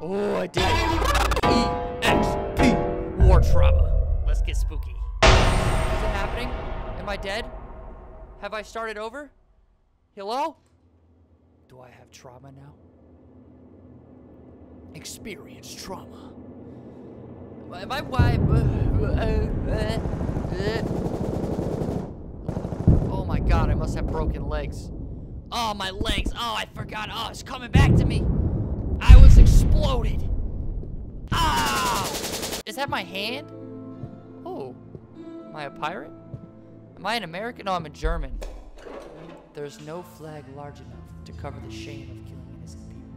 Oh, I did it. EXP War Trauma. Let's get spooky. Is it happening? Am I dead? Have I started over? Hello? Do I have trauma now? Experience trauma. Am I oh my god, I must have broken legs. Oh, my legs. Oh, I forgot. Oh, it's coming back to me. I was exploded. Ow! Is that my hand? Oh. Am I a pirate? Am I an American? No, I'm a German. There's no flag large enough to cover the shame of killing innocent people.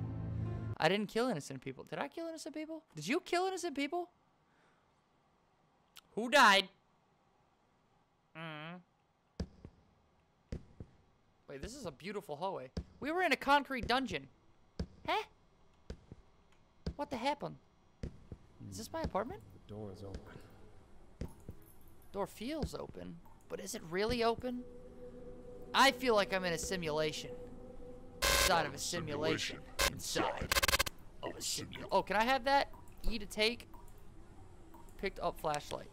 I didn't kill innocent people. Did I kill innocent people? Did you kill innocent people? Who died? Wait, this is a beautiful hallway. We were in a concrete dungeon. Huh? What the happened? Is this my apartment? The door is open. Door feels open, but is it really open? I feel like I'm in a simulation. Inside of a simulation. Inside of a simulation. Oh, can I have that? E to take. Picked up flashlight.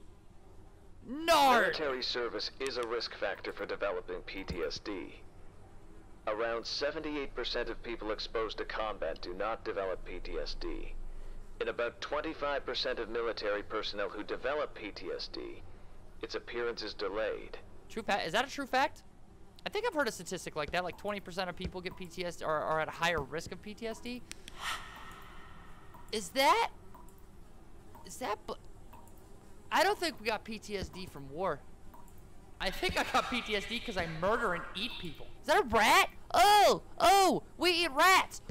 NARD! Military service is a risk factor for developing PTSD. Around 78% of people exposed to combat do not develop PTSD. In about 25% of military personnel who develop PTSD, its appearance is delayed. True fact? Is that a true fact? I think I've heard a statistic like that, like 20% of people get PTSD or are at a higher risk of PTSD. Is that? I don't think we got PTSD from war. I think I got PTSD because I murder and eat people. Is that a rat? Oh, we eat rats.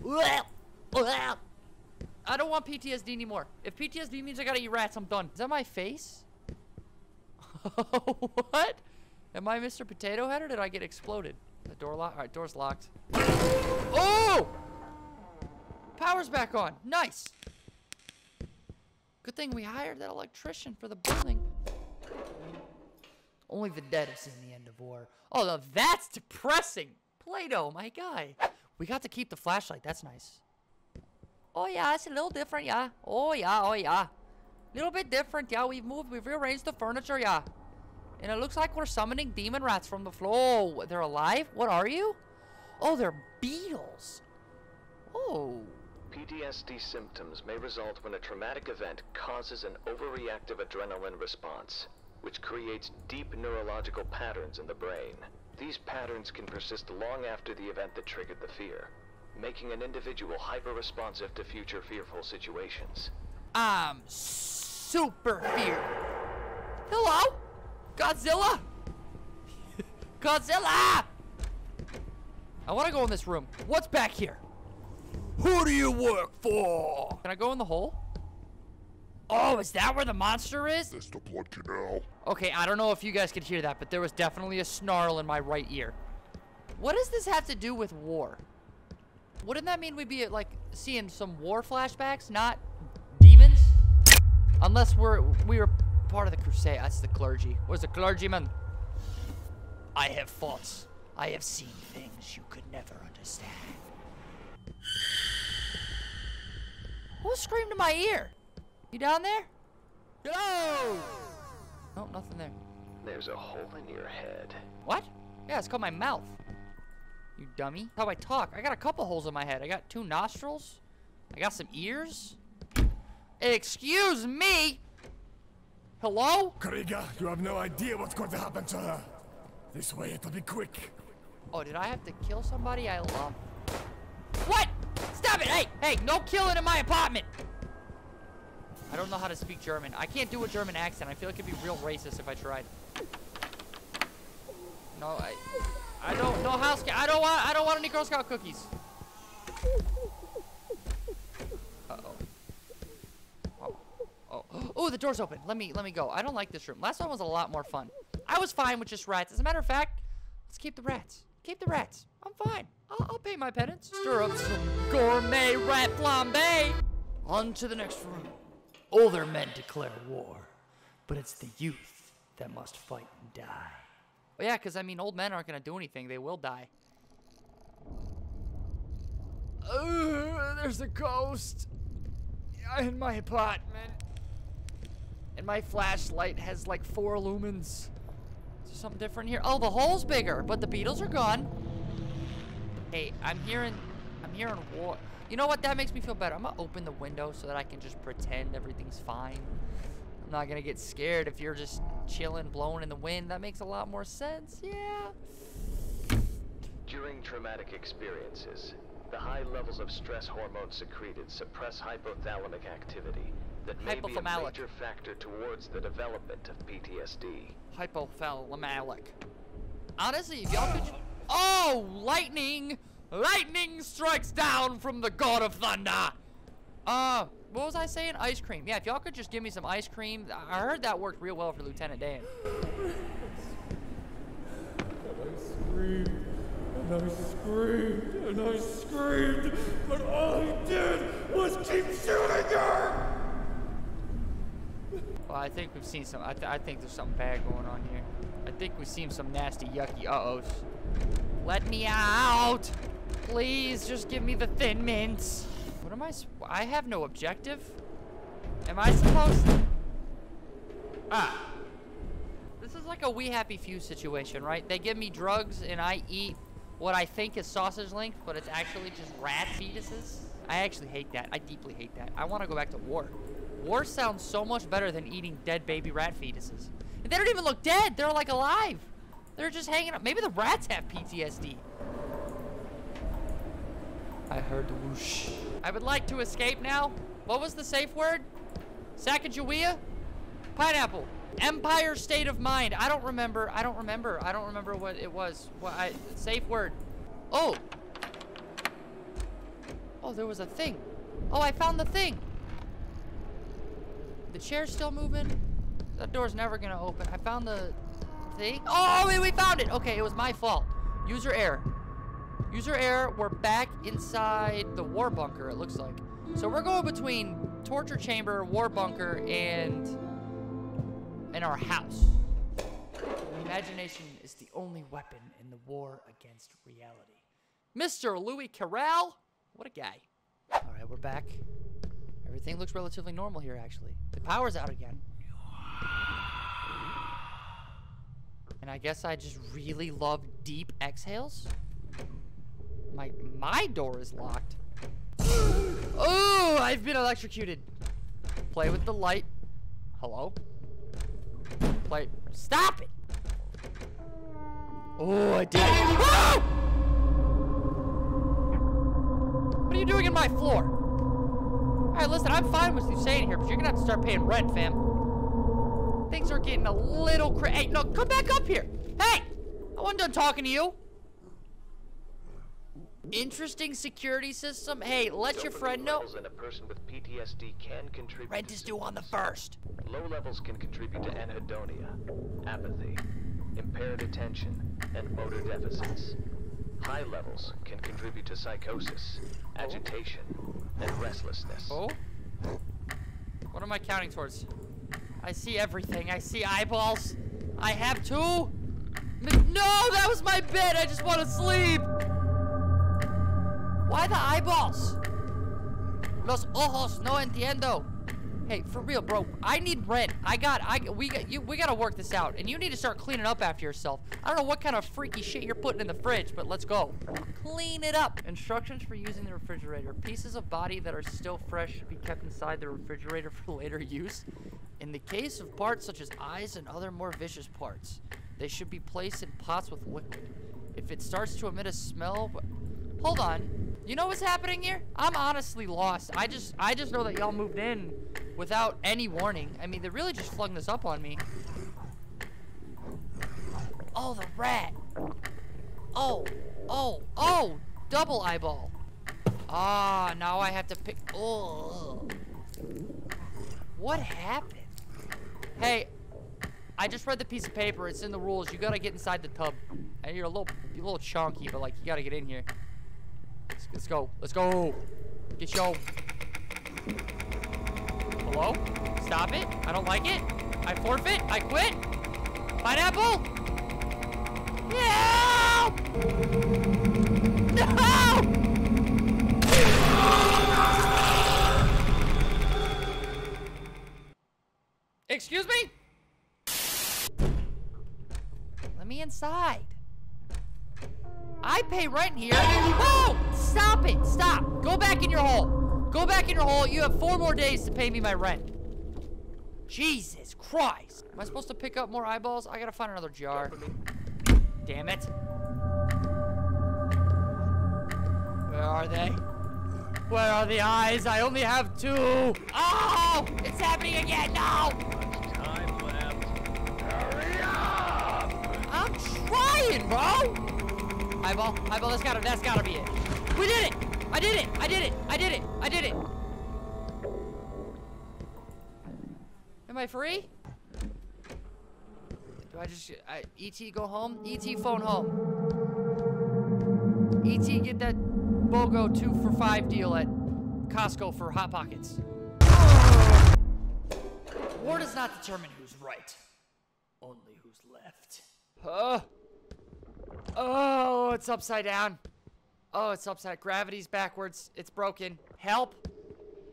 I don't want PTSD anymore. If PTSD means I gotta eat rats, I'm done. Is that my face? What? Am I Mr. Potato Head or did I get exploded? The door locked? All right, door's locked. Oh! Power's back on. Nice. Good thing we hired that electrician for the building. Only the dead have seen the end of war. Oh, no, that's depressing. Play-Doh, my guy. We got to keep the flashlight. That's nice. Oh, yeah, it's a little different, yeah. Oh, yeah. Little bit different, yeah. We've moved. We've rearranged the furniture, yeah. And it looks like we're summoning demon rats from the floor. Oh, they're alive? What are you? Oh, they're beetles. Oh. PTSD symptoms may result when a traumatic event causes an overreactive adrenaline response, which creates deep neurological patterns in the brain. These patterns can persist long after the event that triggered the fear, making an individual hyper-responsive to future fearful situations. I'm super fear. Hello? Godzilla? Godzilla! I want to go in this room. What's back here? Who do you work for? Can I go in the hole? Oh, is that where the monster is? That's the blood canal. Okay, I don't know if you guys could hear that, but there was definitely a snarl in my right ear. What does this have to do with war? Wouldn't that mean we'd be, like, seeing some war flashbacks, not demons? Unless we were part of the crusade. That's the clergy. Where's the clergyman? I have fought. I have seen things you could never understand. Who screamed in my ear? You down there? Hello! Nope, nothing there. There's a hole in your head. What? Yeah, it's called my mouth. You dummy. How I talk. I got a couple holes in my head. I got two nostrils. I got some ears. Excuse me! Hello? Kriga, you have no idea what's going to happen to her. This way it'll be quick. Oh, did I have to kill somebody I love? What? Stop it! Hey, no killing in my apartment! I don't know how to speak German. I can't do a German accent. I feel like it'd be real racist if I tried. No, I don't know how. I don't want any Girl Scout cookies. Uh-oh. Oh, the door's open. Let me go. I don't like this room. Last one was a lot more fun. I was fine with just rats. As a matter of fact, let's keep the rats. Keep the rats. I'm fine. I'll pay my penance. Stir up some gourmet rat flambé. On to the next room. Older men declare war, but it's the youth that must fight and die. Oh yeah, because I mean, old men aren't going to do anything. They will die. There's a ghost. in my apartment. And my flashlight has like 4 lumens. Is there something different here? Oh, the hole's bigger, but the beetles are gone. Hey, I'm hearing war. You know what? That makes me feel better. I'm gonna open the window so that I can just pretend everything's fine. I'm not gonna get scared if you're just chilling, blowing in the wind. That makes a lot more sense. Yeah. During traumatic experiences, the high levels of stress hormones secreted suppress hypothalamic activity that may be a major factor towards the development of PTSD. Hypothalamic. Honestly, if y'all could... Oh, lightning! Lightning strikes down from the god of thunder! What was I saying? Ice cream. Yeah, if y'all could just give me some ice cream. I heard that worked real well for Lieutenant Dan. And I screamed, but all he did was keep shooting her! Well, I think we've seen some, I think there's something bad going on here. I think we've seen some nasty, yucky uh-ohs. Let me out! Please, just give me the Thin Mints. What am I have no objective. Am I supposed to? Ah. This is like a We Happy Few situation, right? They give me drugs and I eat what I think is sausage link, but it's actually just rat fetuses. I actually hate that. I deeply hate that. I want to go back to war. War sounds so much better than eating dead baby rat fetuses. And they don't even look dead. They're like alive. They're just hanging up. Maybe the rats have PTSD. I heard the whoosh. I would like to escape now. What was the safe word? Sacagawea? Pineapple. Empire state of mind. I don't remember. I don't remember what it was. Safe word. Oh. Oh, there was a thing. Oh, I found the thing. The chair's still moving. That door's never gonna open. I found the thing. Oh, we found it. Okay, it was my fault. User error. User error. We're back inside the war bunker, it looks like. So we're going between torture chamber, war bunker, and... in our house. Imagination is the only weapon in the war against reality. Mr. Louis Carral? What a guy. All right, we're back. Everything looks relatively normal here, actually. The power's out again. And I guess I just really love deep exhales. My door is locked. Oh, I've been electrocuted. Play with the light. Hello? Like, stop it! Oh, I did it! Whoa! What are you doing in my floor? Alright, listen, I'm fine with you staying here, but you're gonna have to start paying rent, fam. Things are getting a little crazy. Hey, no, come back up here! Hey! I wasn't done talking to you! Interesting security system. Hey, let your friend know. In a person with PTSD can contribute. Rent is due on the first. Low levels can contribute to anhedonia, apathy, impaired attention, and motor deficits. High levels can contribute to psychosis, agitation, and restlessness. Oh? What am I counting towards? I see everything. I see eyeballs. I have 2. No, that was my bed. I just want to sleep. Why the eyeballs? Los ojos no entiendo. Hey, for real, bro. I need rent. We gotta work this out, and you need to start cleaning up after yourself. I don't know what kind of freaky shit you're putting in the fridge, but let's go. Clean it up. Instructions for using the refrigerator. Pieces of body that are still fresh should be kept inside the refrigerator for later use. In the case of parts such as eyes and other more vicious parts, they should be placed in pots with liquid. If it starts to emit a smell, hold on. You know what's happening here? I'm honestly lost. I just know that y'all moved in without any warning. I mean, they really just flung this up on me. Oh, the rat. Oh, double eyeball. Ah, now I have to pick, oh. What happened? Hey, I just read the piece of paper. It's in the rules. You gotta get inside the tub. And you're a little chonky, but like, you gotta get in here. Let's go. Get your... Hello? Stop it. I don't like it. I forfeit. I quit. Pineapple? Yeah! No! Excuse me? Let me inside. I pay rent here. Whoa! Stop it! Stop! Go back in your hole. Go back in your hole. You have 4 more days to pay me my rent. Jesus Christ. Am I supposed to pick up more eyeballs? I gotta find another jar. Damn it. Where are they? Where are the eyes? I only have 2. Oh! It's happening again! No! Time left. Hurry up! I'm trying, bro! Eyeball, eyeball, that's gotta be it. We did it! I did it! I did it! I did it! I did it! Am I free? Do I just... E.T. go home? E.T. phone home. E.T. get that... BOGO 2 for $5 deal at Costco for Hot Pockets. War does not determine who's right, only who's left. Huh? Oh, it's upside down. Oh, it's upside. Gravity's backwards. It's broken. Help!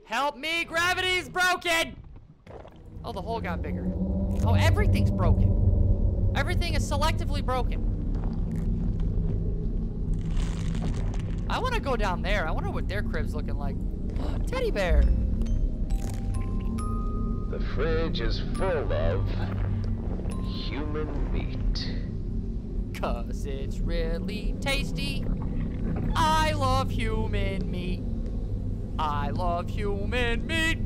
Help me! Gravity's broken! Oh, the hole got bigger. Oh, everything's broken. Everything is selectively broken. I want to go down there. I wonder what their crib's looking like. Teddy bear. The fridge is full of human meat. 'Cause it's really tasty. I love human meat. I love human meat.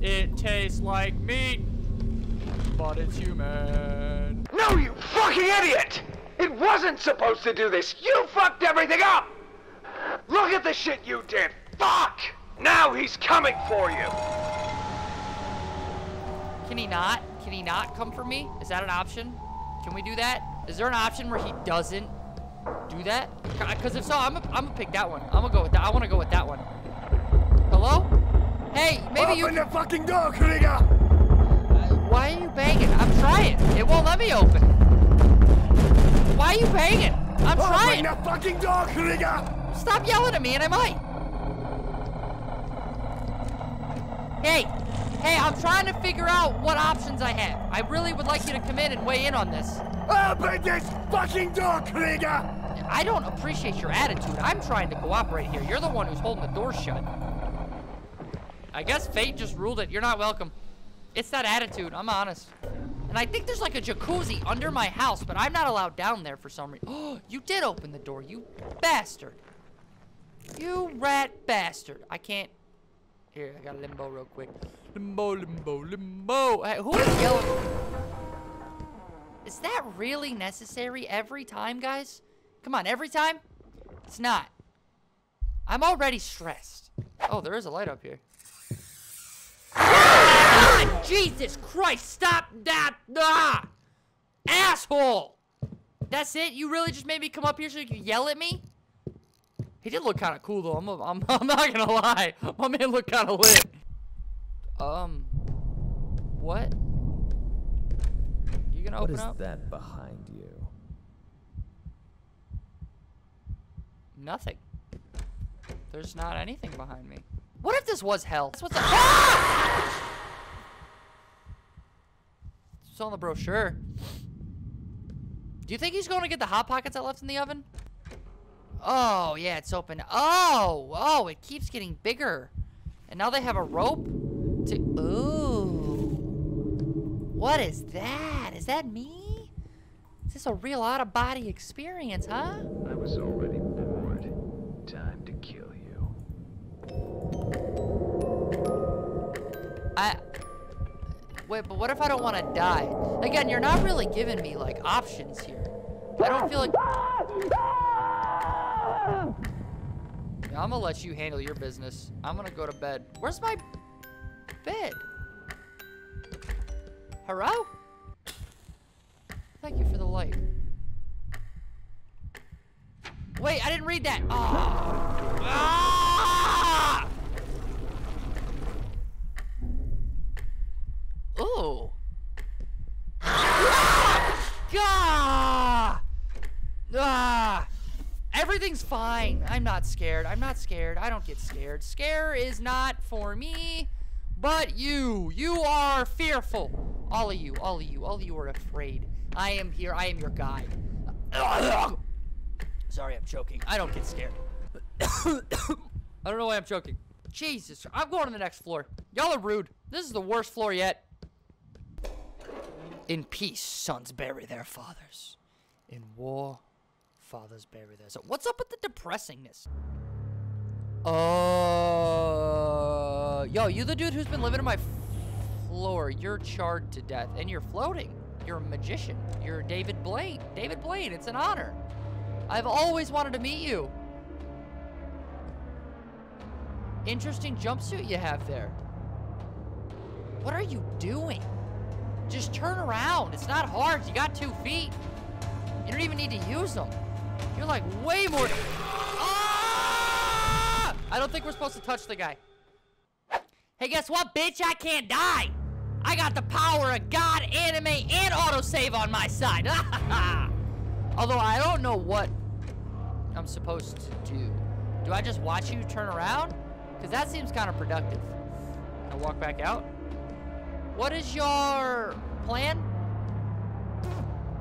It tastes like meat, but it's human. No, you fucking idiot! It wasn't supposed to do this. You fucked everything up! Look at the shit you did! Fuck! Now he's coming for you! Can he not? Can he not come for me? Is that an option? Can we do that? Is there an option where he doesn't do that? Because if so, I'm gonna pick that one. I'm gonna go with that. I want to go with that one. Hello? Hey, maybe you... Open the fucking door, Kriga! Why are you banging? I'm trying. It won't let me open. Why are you banging? I'm trying. Open the fucking door, Kriga! Stop yelling at me and I might. Hey, hey, I'm trying to figure out what options I have. I really would like you to come in and weigh in on this. Open this fucking door, Krieger! I don't appreciate your attitude. I'm trying to cooperate here. You're the one who's holding the door shut. I guess fate just ruled it. You're not welcome. It's that attitude, I'm honest. And I think there's like a jacuzzi under my house, but I'm not allowed down there for some reason. Oh, you did open the door, you bastard. You rat bastard. I can't. Here, I got a limbo real quick. Limbo, limbo, limbo. Hey, who is yelling? Is that really necessary every time, guys? Come on, every time? It's not. I'm already stressed. Oh, there is a light up here. God, Jesus Christ, stop that. Ah, asshole. That's it? You really just made me come up here so you could yell at me? He did look kind of cool, though. I'm not gonna lie. My man looked kind of lit. What? You gonna open up? What is that behind you? Nothing. There's not anything behind me. What if this was hell? That's what's up. Ah! It's on the brochure. Do you think he's going to get the Hot Pockets I left in the oven? Oh, yeah, it's open. Oh, oh, it keeps getting bigger. And now they have a rope to... Ooh. What is that? Is that me? Is this a real out-of-body experience, huh? I was already bored. Time to kill you. Wait, but what if I don't want to die? Again, you're not really giving me, like, options here. I don't feel like... I'm gonna let you handle your business. I'm gonna go to bed. Where's my bed? Hello? Thank you for the light. Wait, I didn't read that. Oh. Ah! Ooh. Ah! Ah! Ah! Everything's fine. I'm not scared. I don't get scared. Scare is not for me. but you. You are fearful. All of you, all of you, all of you are afraid. I am here. I am your guide. Sorry, I'm choking. I don't get scared. I don't know why I'm choking. Jesus, I'm going to the next floor. Y'all are rude. This is the worst floor yet. In peace, sons bury their fathers. In war, fathers bury theirs. So what's up with the depressingness? Yo, you the dude who's been living on my floor. You're charred to death, and you're floating. You're a magician. You're David Blaine. David Blaine, it's an honor. I've always wanted to meet you. Interesting jumpsuit you have there. What are you doing? Just turn around. It's not hard. You got 2 feet. You don't even need to use them. You're like way more. Ah! I don't think we're supposed to touch the guy. Hey, guess what, bitch? I can't die. I got the power of God, anime, and autosave on my side. Although I don't know what I'm supposed to do. Do I just watch you turn around? Because that seems kind of productive. I walk back out. What is your plan?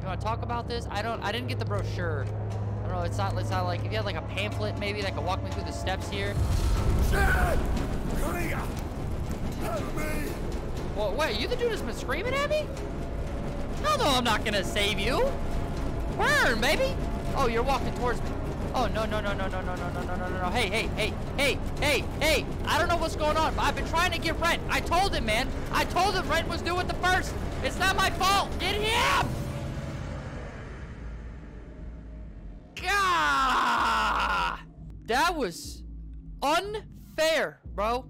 You want to talk about this? I didn't get the brochure. I don't know. It's not like, if you had like a pamphlet maybe that could walk me through the steps here. Shit! Kriga! Help me! Well, wait, you the dude that's been screaming at me? No, no, I'm not going to save you. Burn, baby! Oh, you're walking towards me. Oh, no, no, no, no, no, no, no, no, no, no, no. Hey, hey, hey, hey, hey, hey. I don't know what's going on, but I've been trying to get Rent. I told him, man. I told him Rent was doing the first. It's not my fault. Get him! God! That was unfair, bro.